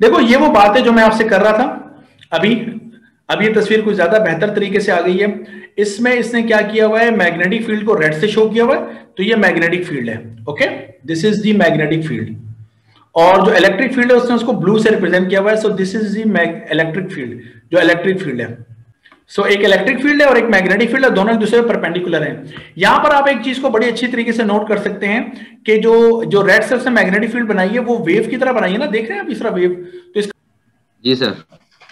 देखो ये वो बात है जो मैं आपसे कर रहा था अभी। अब ये तस्वीर कुछ ज्यादा बेहतर तरीके से आ गई है। इसमें इसने क्या किया हुआ है, मैग्नेटिक फील्ड को रेड से शो किया हुआ है, तो ये मैग्नेटिक फील्ड है। Okay, this is the magnetic field. और जो इलेक्ट्रिक फील्ड है उसने उसको ब्लू से रिप्रेजेंट किया हुआ है। So this is the electric field, जो इलेक्ट्रिक फील्ड है। सो एक इलेक्ट्रिक फील्ड है और एक मैग्नेटिक फील्ड है, दोनों एक दूसरे परपेंडिकुलर हैं। यहां पर आप एक चीज को बड़ी अच्छी तरीके से नोट कर सकते हैं कि जो रेड से उसने मैग्नेटिक फील्ड बनाई है वो वेव की तरह बनाई है ना, देख रहे हैं आप इस तरह वेव। तो इसका जी सर,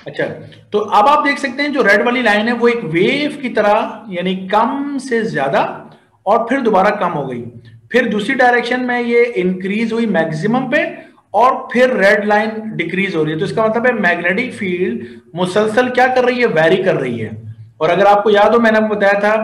अच्छा, तो अब आप देख सकते हैं जो रेड वाली लाइन है वो एक वेव की तरह, यानी कम से ज्यादा और फिर दोबारा कम हो गई, फिर दूसरी डायरेक्शन में ये इंक्रीज हुई मैक्सिमम पे और फिर रेड लाइन डिक्रीज हो रही है। तो इसका मतलब है मैग्नेटिक फील्ड मुसलसल क्या कर रही है, वैरी कर रही है। और अगर आपको याद हो मैंने आपको बताया था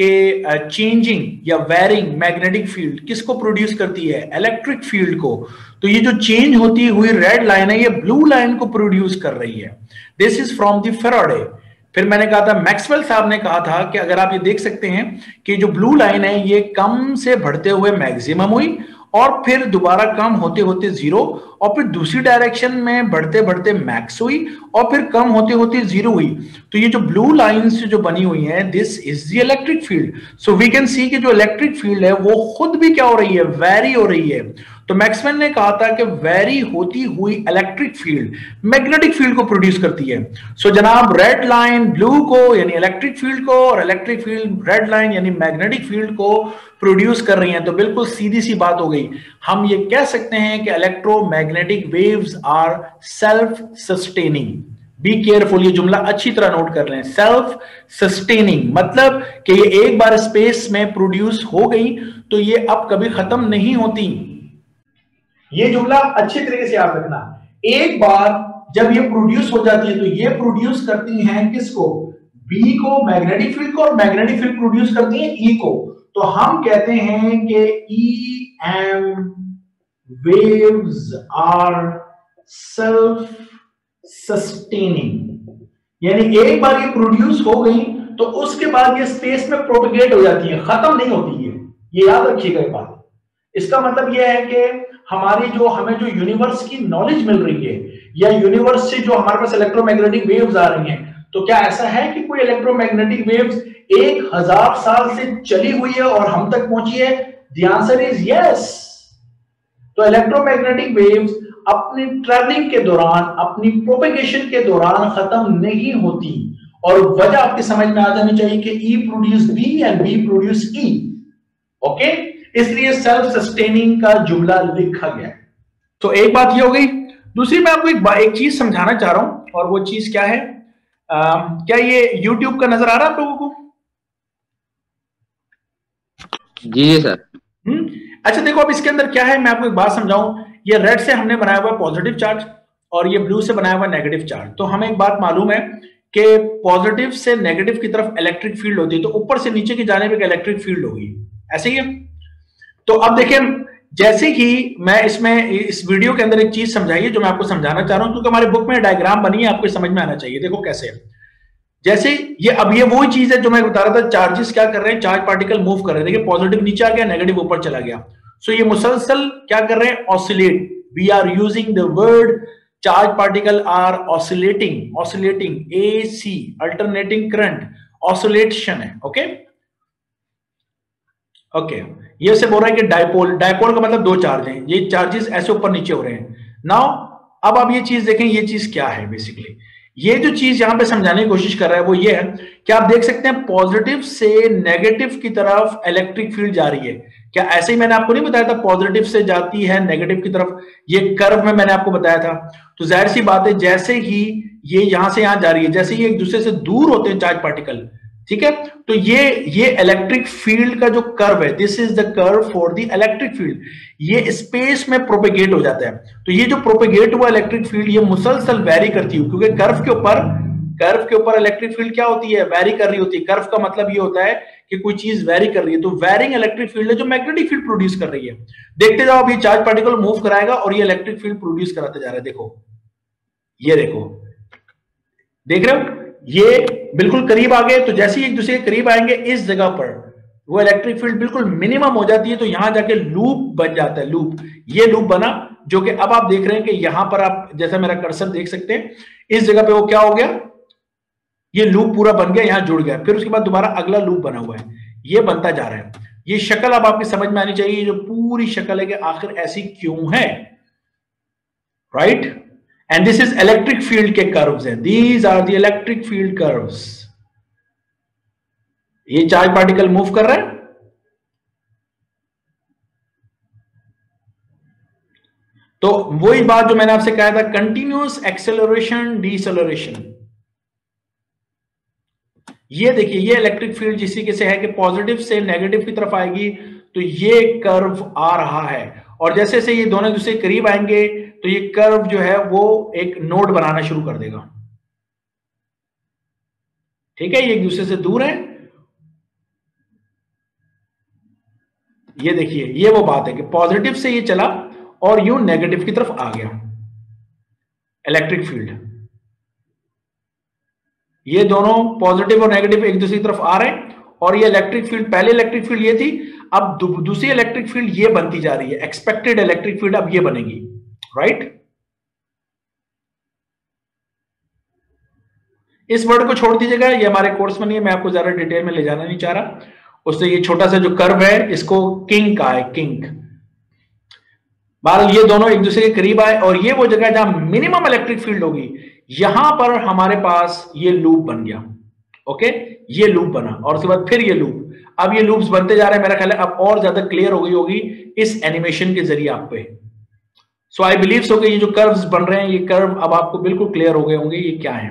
कि चेंजिंग या वैरिंग मैग्नेटिक फील्ड किसको प्रोड्यूस करती है, इलेक्ट्रिक फील्ड को। तो ये जो चेंज होती हुई रेड लाइन है ये ब्लू लाइन को प्रोड्यूस कर रही है। This is from the Faraday. फिर मैंने कहा था मैक्सवेल साहब ने कहा था कि अगर आप ये देख सकते हैं कि जो ब्लू लाइन है ये कम से बढ़ते हुए मैक्सिमम हुई और फिर दोबारा कम होते होते जीरो, और फिर दूसरी डायरेक्शन में बढ़ते बढ़ते मैक्स हुई और फिर कम होते होते जीरो हुई। तो ये जो ब्लू लाइंस जो बनी हुई हैं, this is the electric field. So we can see कि जो इलेक्ट्रिक फील्ड है वो खुद भी क्या हो रही है, वैरी हो रही है। तो मैक्सवेल ने कहा था कि वैरी होती हुई इलेक्ट्रिक फील्ड मैग्नेटिक फील्ड को प्रोड्यूस करती है। सो जनाब, रेड लाइन ब्लू को यानी इलेक्ट्रिक फील्ड को और इलेक्ट्रिक फील्ड रेड लाइन यानी मैग्नेटिक फील्ड को प्रोड्यूस कर रही है। तो बिल्कुल सीधी सी बात हो गई। हम ये कह सकते हैं कि electromagnetic waves are self sustaining. Be careful, ये जुमला अच्छी तरह नोट कर लें, सेल्फ सस्टेनिंग, मतलब कि ये एक बार स्पेस में प्रोड्यूस हो गई तो ये अब कभी खत्म नहीं होती। ये जुमला अच्छी तरीके से याद रखना। एक बार जब ये प्रोड्यूस हो जाती है तो ये प्रोड्यूस करती हैं किसको, बी को, मैग्नेटिक फील्ड को, और मैग्नेटिक फील्ड प्रोड्यूस करती है ई को। तो हम कहते हैं कि E M waves are self sustaining, यानी एक बार ये प्रोड्यूस हो गई तो उसके बाद ये स्पेस में प्रोपेगेट हो जाती है, खत्म नहीं होती है। ये याद रखिएगा एक बात। इसका मतलब यह है कि हमारी जो हमें जो यूनिवर्स की नॉलेज मिल रही है या यूनिवर्स से जो हमारे पास इलेक्ट्रोमैग्नेटिक वेव्स आ रही हैं, तो क्या ऐसा है कि कोई इलेक्ट्रोमैग्नेटिक वेव्स 1000 साल से चली हुई है और हम तक पहुंची है? The answer is yes. तो इलेक्ट्रोमैग्नेटिक वेव्स अपनी ट्रैवलिंग के दौरान, अपनी प्रोपेगेशन के दौरान खत्म नहीं होती। और वजह आपके समझ में आ जानी चाहिए कि E produce B and B produce E. Okay, इसलिए सेल्फ सस्टेनिंग का जुमला लिखा गया। तो एक बात ये हो गई। दूसरी मैं आपको एक चीज समझाना चाह रहा हूं, और वो चीज क्या है, क्या ये YouTube का नजर आ रहा है आप लोगों को? जी सर। अच्छा, देखो अब इसके अंदर क्या है, मैं आपको एक बात समझाऊं। ये रेड से हमने बनाया हुआ पॉजिटिव चार्ज और ये ब्लू से बनाया हुआ नेगेटिव चार्ज। तो हमें एक बात मालूम है कि पॉजिटिव से नेगेटिव की तरफ इलेक्ट्रिक फील्ड होती है, तो ऊपर से नीचे की जाने पर इलेक्ट्रिक फील्ड होगी, ऐसे ही है। तो अब देखिए, जैसे ही मैं इसमें इस वीडियो के अंदर एक चीज समझाई है जो मैं आपको समझाना चाह रहा हूं, क्योंकि हमारे बुक में डायग्राम बनी है, आपको समझ में आना चाहिए। देखो कैसे है। जैसे ये अब ये वही चीज है जो मैं बता रहा था, चार्जेस क्या कर रहे हैं, चार्ज पार्टिकल मूव कर रहे हैं। देखिए पॉजिटिव नीचे आ गया, नेगेटिव ऊपर चला गया। सो ये मुसलसल क्या कर रहे हैं, oscillate. We are using the word charge particle are oscillating. Oscillating, AC, alternating current, oscillation है। ओके ओके, ये से बोल रहा है कि डायपोल, डायपोल का मतलब दो चार्ज हैं, ये चार्जेस ऐसे ऊपर नीचे हो रहे हैं। नाउ अब आप ये चीज देखें, ये चीज क्या है बेसिकली, ये जो चीज यहां पे समझाने की कोशिश कर रहा है वो ये है कि आप देख सकते हैं पॉजिटिव से नेगेटिव की तरफ इलेक्ट्रिक फील्ड जा रही है। क्या ऐसे ही मैंने आपको नहीं बताया था, पॉजिटिव से जाती है नेगेटिव की तरफ, ये कर्व में मैंने आपको बताया था। तो जाहिर सी बात है जैसे ही ये यहां से यहां जा रही है, जैसे ही एक दूसरे से दूर होते हैं चार्ज पार्टिकल, ठीक है, तो ये इलेक्ट्रिक फील्ड का जो कर्व है, this is the curve for the electric field, ये स्पेस में प्रोपेगेट हो जाता है। तो ये जो प्रोपेगेट हुआ इलेक्ट्रिक फील्ड ये मुसलसल वैरी करती है, क्योंकि कर्व के ऊपर इलेक्ट्रिक फील्ड क्या होती है, वैरी कर रही होती है। कर्व का मतलब ये होता है कि कोई चीज वैरी कर रही है। तो वैरिंग इलेक्ट्रिक फील्ड है जो मैग्नेटिक फील्ड प्रोड्यूस कर रही है। देखते जाओ, अब ये चार्ज पार्टिकल मूव कराएगा और ये इलेक्ट्रिक फील्ड प्रोड्यूस कराता जा रहा है। देखो, ये देखो, देख रहे हो, ये बिल्कुल करीब आ गए। तो जैसे ही एक दूसरे के करीब आएंगे इस जगह पर, वो इलेक्ट्रिक फील्ड बिल्कुल मिनिमम हो जाती है, तो यहां जाके लूप बन जाता है, लूप। ये लूप बना, जो कि अब आप देख रहे हैं कि यहां पर आप जैसे मेरा कर्सर देख सकते हैं, इस जगह पे वो क्या हो गया, ये लूप पूरा बन गया, यहां जुड़ गया, फिर उसके बाद दोबारा अगला लूप बना हुआ है, ये बनता जा रहा है। ये शक्ल अब आपकी समझ में आनी चाहिए, जो पूरी शक्ल है कि आखिर ऐसी क्यों है, right. And this is electric field के कर्व्स हैं, these are the electric field curves. ये चार्ज पार्टिकल मूव कर रहा है, तो वही बात जो मैंने आपसे कहा था, कंटिन्यूअस एक्सेलरेशन डीसेलरेशन। ये देखिए, ये इलेक्ट्रिक फील्ड जिस तरीके से है कि पॉजिटिव से नेगेटिव की तरफ आएगी, तो ये कर्व आ रहा है, और जैसे जैसे ये दोनों दूसरे करीब आएंगे तो ये कर्व जो है वो एक नोड बनाना शुरू कर देगा, ठीक है। ये एक दूसरे से दूर है, ये देखिए, ये वो बात है कि पॉजिटिव से ये चला और यू नेगेटिव की तरफ आ गया इलेक्ट्रिक फील्ड। ये दोनों पॉजिटिव और नेगेटिव एक दूसरी तरफ आ रहे हैं, और ये इलेक्ट्रिक फील्ड, पहले इलेक्ट्रिक फील्ड ये थी, अब दूसरी इलेक्ट्रिक फील्ड ये बनती जा रही है, एक्सपेक्टेड इलेक्ट्रिक फील्ड अब ये बनेगी, राइट। इस वर्ड को छोड़ दीजिएगा, ये हमारे कोर्स में नहीं है, मैं आपको ज्यादा डिटेल में ले जाना नहीं चाह रहा। उससे ये छोटा सा जो कर्व है, इसको किंक कहा है, किंक। बहरहाल ये दोनों एक दूसरे के करीब आए, और ये वो जगह जहां मिनिमम इलेक्ट्रिक फील्ड होगी, यहां पर हमारे पास ये लूप बन गया, ओके, ये लूप बना, और उसके बाद फिर ये लूप, अब ये लूप्स बनते जा रहे हैं। मेरा ख्याल है अब और ज्यादा क्लियर हो गई होगी इस एनिमेशन के जरिए आप पे। सो आई बिलीव सो कि ये जो कर्व्स बन रहे हैं, ये कर्व अब आपको बिल्कुल क्लियर हो गए होंगे ये क्या है।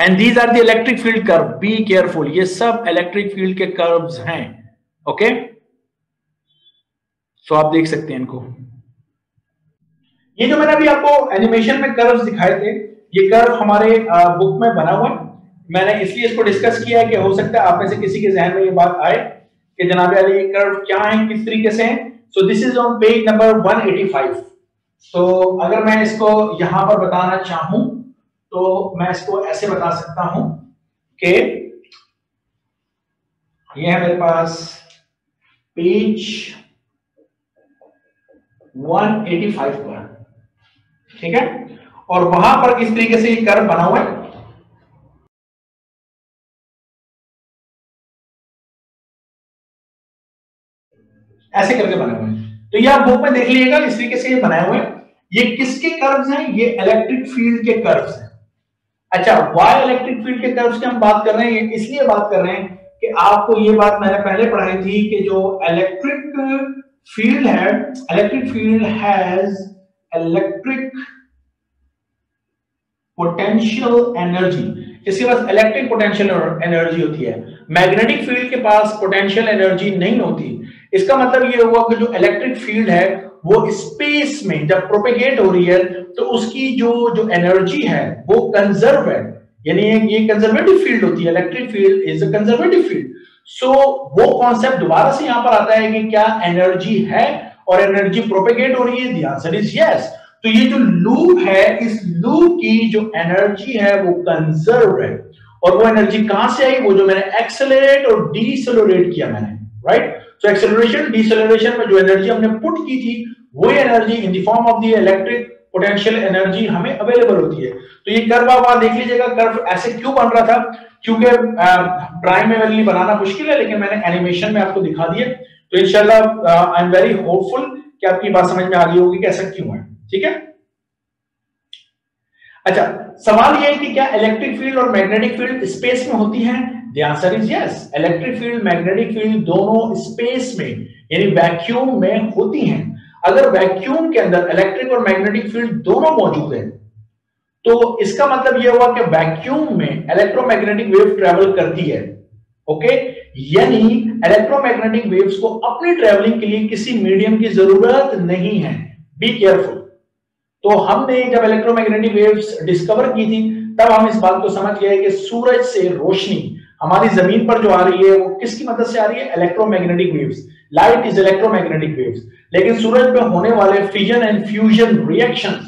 And these are the electric field curve, be careful, ये सब इलेक्ट्रिक फील्ड के कर्व्स हैं, ओके। सो आप देख सकते हैं इनको, ये जो मैंने अभी आपको एनिमेशन में कर्व्स दिखाए थे, ये कर्व हमारे बुक में बना हुआ है। मैंने इसलिए इसको डिस्कस किया है कि हो सकता है आप में से किसी के जहन में ये बात आए कि जनाब यार ये कर्व क्या है, किस तरीके से है। So this is on page number 185। तो अगर मैं इसको यहां पर बताना चाहूं तो मैं इसको ऐसे बता सकता हूं कि ये है मेरे पास पेज 185 पर, ठीक है, और वहां पर किस तरीके से ये कर्व बना हुआ है। ऐसे करके बना हुआ है, तो ये आप बुक में देख लीजिएगा, इस तरीके से ये बनाए हुए हैं। ये किसके कर्व्स हैं? ये इलेक्ट्रिक फील्ड के कर्व्स हैं। अच्छा, वाई इलेक्ट्रिक फील्ड के कर्व्स की हम बात कर रहे हैं, इसलिए बात कर रहे हैं कि आपको ये बात मैंने पहले पढ़ाई थी कि जो इलेक्ट्रिक फील्ड है, electric field has electric potential energy, इसके पास इलेक्ट्रिक पोटेंशियल एनर्जी होती है, मैग्नेटिक फील्ड के पास पोटेंशियल एनर्जी नहीं होती। इसका मतलब ये हुआ कि जो इलेक्ट्रिक फील्ड है वो स्पेस में जब प्रोपेगेट हो रही है तो उसकी जो एनर्जी है वो कंजर्व है, यानी ये कंजर्वेटिव फील्ड होती है, electric field is a conservative field. So वो कॉन्सेप्ट दोबारा से यहां पर आता है कि क्या एनर्जी है और एनर्जी प्रोपेगेट हो रही है, द आंसर इज यस। तो ये जो लूप है, इस लूप की जो एनर्जी है वो कंजर्व है, और वो एनर्जी कहां से आई, वो जो मैंने एक्सेलरेट और डीसेलरेट किया मैंने, राइट। सो एक्सेलरेशन डीसेलरेशन में जो एनर्जी हमने पुट की थी, वो energy in the form of the electric potential energy हमें अवेलेबल होती है। तो ये कर्व आप वहां देख लीजिएगा, कर्व ऐसे क्यों बन रहा था, क्योंकि ड्राइंग में बनाना मुश्किल है, लेकिन मैंने एनिमेशन में आपको दिखा दिया। तो इंशाल्लाह आई एम वेरी होपफुल कि आपकी बात समझ में आ गई होगी कि ऐसा क्यों है, ठीक है। अच्छा, सवाल यह है कि क्या इलेक्ट्रिक फील्ड और मैग्नेटिक फील्ड स्पेस में होती है, the answer is yes. Electric field, magnetic field दोनों स्पेस में यानी वैक्यूम में होती हैं। अगर वैक्यूम के अंदर इलेक्ट्रिक और मैग्नेटिक फील्ड दोनों मौजूद है तो इसका मतलब यह हुआ कि वैक्यूम में इलेक्ट्रोमैग्नेटिक वेव ट्रेवल करती है, ओके, यानी इलेक्ट्रोमैग्नेटिक वेव्स को अपने ट्रेवलिंग के लिए किसी मीडियम की जरूरत नहीं है, बी केयरफुल। तो हमने जब इलेक्ट्रोमैग्नेटिक वेव्स डिस्कवर की थी तब हम इस बात को समझ गए कि सूरज से रोशनी हमारी जमीन पर जो आ रही है वो किसकी मदद से आ रही है, electromagnetic waves, light is electromagnetic waves. लेकिन सूरज में होने वाले फिजन एंड फ्यूजन रिएक्शंस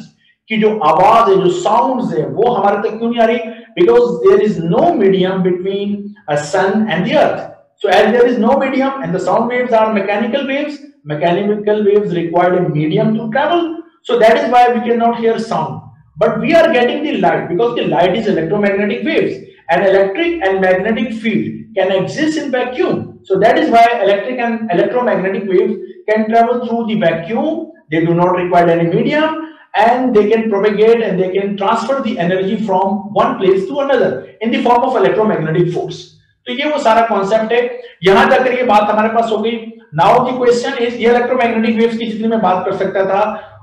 की जो आवाज है, जो साउंड्स है, वो हमारे तक क्यों नहीं आ रही, because there is no medium between a sun and the earth. So as there is no medium and the sound waves are mechanical waves, mechanical waves required a medium to travel. So that is why we cannot hear sound, but we are getting the light, because the light is electromagnetic waves. An electric and magnetic field can exist in vacuum. So that is why electric and electromagnetic waves can travel through the vacuum. They do not require any medium, and they can propagate and they can transfer the energy from one place to another in the form of electromagnetic force. तो ये वो सारा concept है, यहां तक ये बात हमारे पास हो गई। नाउ द क्वेश्चन इज, ये इलेक्ट्रोमैग्नेटिक वेव्स की जितनी मैं बात कर सकता था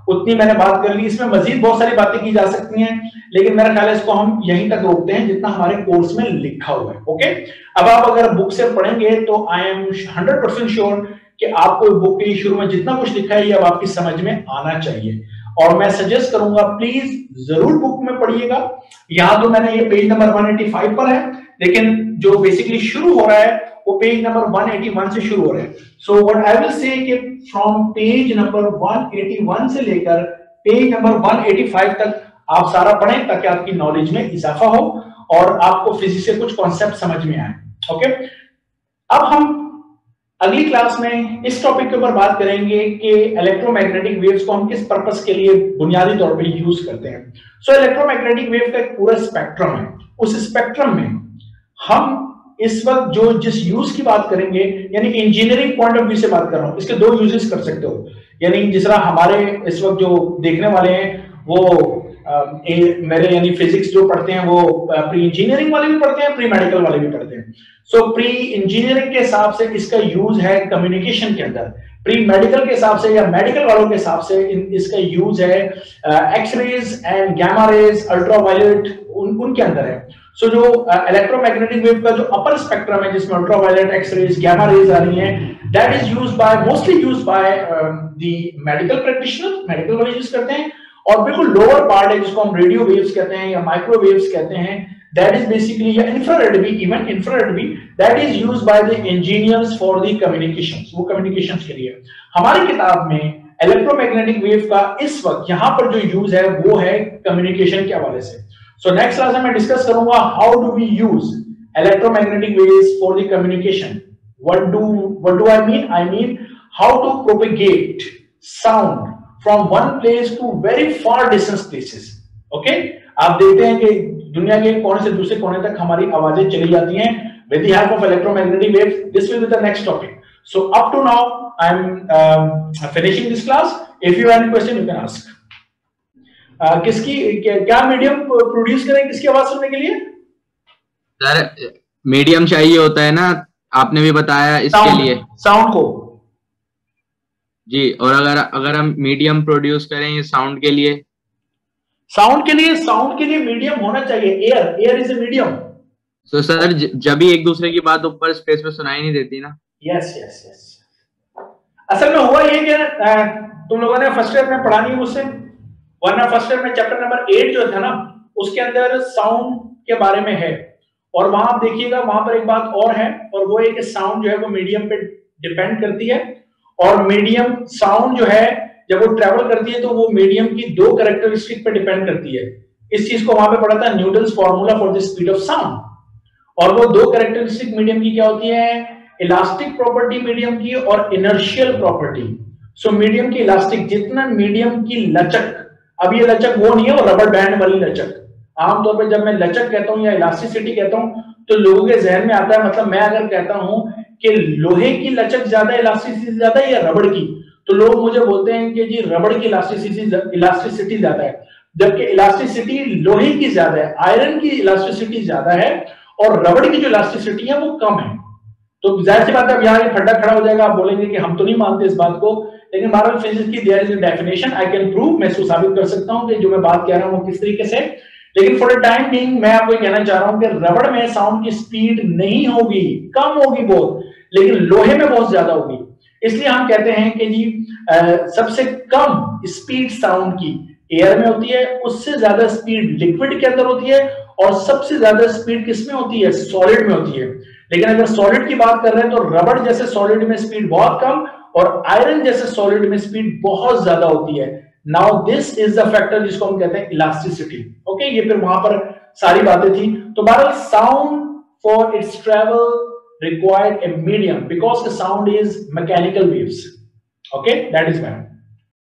उतनी मैंने बात कर ली, इसमें मजीद बहुत सारी बातें की जा सकती हैं, लेकिन मेरा ख्याल है इसको हम यहीं तक रोकते हैं जितना हमारे कोर्स में लिखा हुआ है। ओके, अब आप अगर बुक से पढ़ेंगे तो आई एम 100% श्योर कि आपको बुक के शुरू में जितना कुछ लिखा है ये अब आपकी समझ में आना चाहिए, और मैं सजेस्ट करूंगा प्लीज जरूर बुक में पढ़िएगा। यहाँ तो मैंने ये पेज नंबर 185 पर है, लेकिन जो बेसिकली शुरू हो रहा है वो पेज नंबर 181 से शुरू हो रहा है। So what I will say कि फ्रॉम पेज नंबर 181 से लेकर पेज नंबर 185 तक आप सारा पढ़ें ताकि आपकी नॉलेज में इजाफा हो और आपको फिजिक्स से कुछ कॉन्सेप्ट समझ में आए। ओके, अब हम अगली क्लास में इस टॉपिक के ऊपर बात करेंगे कि इलेक्ट्रोमैग्नेटिक वेव्स को हम किस पर्पस के लिए बुनियादी तौर पे यूज करते हैं। सो इलेक्ट्रोमैग्नेटिक वेव का पूरा स्पेक्ट्रम है, उस स्पेक्ट्रम में हम इस वक्त जो जिस यूज की बात करेंगे, यानी इंजीनियरिंग पॉइंट ऑफ व्यू से बात कर रहा हूं, इसके दो यूजेस कर सकते हो। यानी जिस तरह हमारे इस वक्त जो देखने वाले हैं वो मेरे यानी फिजिक्स जो पढ़ते हैं वो प्री इंजीनियरिंग वाले भी पढ़ते हैं, प्री मेडिकल वाले भी पढ़ते हैं। सो प्री इंजीनियरिंग के हिसाब से इसका यूज है कम्युनिकेशन के अंदर, प्री मेडिकल के हिसाब से या मेडिकल वालों के हिसाब से इसका यूज है X rays and gamma rays, ultraviolet, उनके अंदर है। सो जो इलेक्ट्रोमैग्नेटिक वेव का जो अपर स्पेक्ट्रम है जिसमें अल्ट्रावायलेट, एक्सरेज, गैमा रेज आ रही है, that is use by mostly use by the medical practitioner, medical वाले यूज करते हैं। और बिल्कुल लोअर पार्ट है जिसको हम रेडियो वेव्स कहते हैं या माइक्रोवेव्स कहते हैं, दैट इज बेसिकली, या इंफ्रारेड भी, इवन इंफ्रारेड भी, that is used by the engineers for the communications, वो कम्युनिकेशंस के लिए। हमारी किताब में इलेक्ट्रोमैग्नेटिक वेव का इस वक्त यहाँ पर जो यूज है वो है कम्युनिकेशन के हवाले से। सो नेक्स्ट क्लास में मैं डिस्कस करूंगा how do we use electromagnetic waves for the communication, what do I mean how to propagate sound from one place to very far distance places, okay? आप देखते हैं कि दुनिया के कोने से दूसरे कोने तक हमारी आवाजें चली जाती हैं with the help of electromagnetic waves. This will be the next topic. So up to now I am finishing this class. If you have any question you can ask. किसकी क्या मीडियम प्रोड्यूस करें किसकी आवाज सुनने के लिए? Sir medium चाहिए होता है ना, आपने भी बताया इसके लिए साउंड को जी, और अगर हम मीडियम प्रोड्यूस करें साउंड के लिए मीडियम होना चाहिए, air is a medium. So sir जब भी एक दूसरे की बात ऊपर स्पेस पे सुनाई नहीं देती ना। यस यस यस, असल में हुआ ये कि तुम लोगों ने फर्स्ट ईयर में पढ़ा नहीं मुझसे, वरना फर्स्ट ईयर में चैप्टर नंबर 8 जो था ना उसके अंदर साउंड के बारे में है, और वहां आप देखिएगा वहां पर एक बात और है, और वो ये कि साउंड जो है वो मीडियम पे डिपेंड करती है, और मीडियम साउंड जो है जब वो ट्रेवल करती है तो वो मीडियम की दो कैरेक्टरिस्टिक पे डिपेंड करती है। इस चीज को वहां पे पढ़ा था, Newton's formula for the speed of sound, और वो दो कैरेक्टरिस्टिक मीडियम की क्या होती है? इलास्टिक प्रॉपर्टी मीडियम की और इनर्शियल प्रॉपर्टी। सो मीडियम की इलास्टिक, जितना मीडियम की लचक, अब ये लचक वो नहीं है वो रबर बैंड वाली लचक, आमतौर पर जब मैं लचक कहता हूँ या इलास्टिसिटी कहता हूँ तो लोगों के जहन में आता है, मतलब मैं अगर कहता हूँ कि लोहे की लचक ज्यादा इलास्टिसिटी ज्यादा है या रबड़ की, तो लोग मुझे बोलते हैं कि जी रबड़ की इलास्टिसिटी ज्यादा है, जबकि इलास्टिसिटी लोहे की ज्यादा है, आयरन की इलास्टिसिटी ज्यादा है और रबड़ की जो इलास्टिसिटी है वो कम है। तो जाहिर सी बात है अब यहाँ खड्डा खड़ा हो जाएगा, आप बोलेंगे कि हम तो नहीं मानते इस बात को, लेकिन बहरहाल फिजिक्स की there is a definition, I can prove, मैं इसको साबित कर सकता हूँ कि जो मैं बात कह रहा हूँ वो किस तरीके से। लेकिन फॉर अ टाइम बीइंग मैं आपको कहना चाह रहा हूं कि रबड़ में साउंड की स्पीड नहीं होगी, कम होगी बहुत, लेकिन लोहे में बहुत ज्यादा होगी, इसलिए हम कहते हैं कि जी सबसे कम स्पीड साउंड की एयर में होती है, उससे ज्यादा स्पीड लिक्विड के अंदर होती है, और सबसे ज्यादा स्पीड किसमें होती है? सॉलिड में होती है। लेकिन अगर सॉलिड की बात कर रहे हैं तो रबड़ जैसे सॉलिड में स्पीड बहुत कम और आयरन जैसे सॉलिड में स्पीड बहुत ज्यादा होती है। Now this is the factor जिसको हम कहते हैं इलास्टिसिटी। ओके, ये फिर वहां पर सारी बातें थी। तो बहरहाल sound for its travel required a medium because the sound is mechanical waves. Okay, that is why.